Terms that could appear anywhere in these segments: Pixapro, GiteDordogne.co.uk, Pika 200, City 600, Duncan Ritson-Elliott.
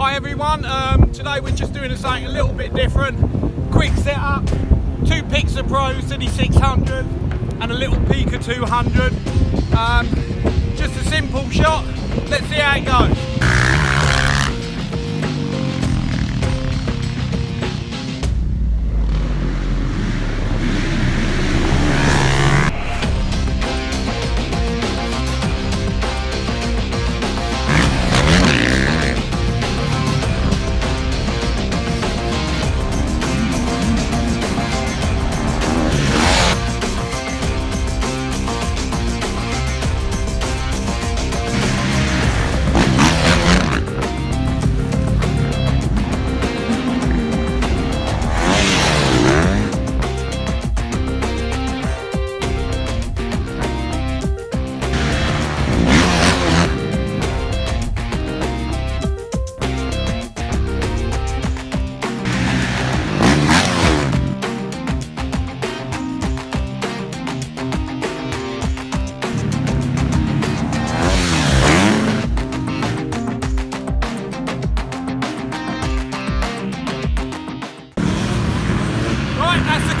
Hi everyone, today we're just doing something a little bit different. Quick setup, two Pixapro City 600 and a little Pika 200. Just a simple shot, let's see how it goes.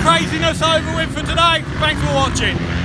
Craziness over with for today. Thanks for watching.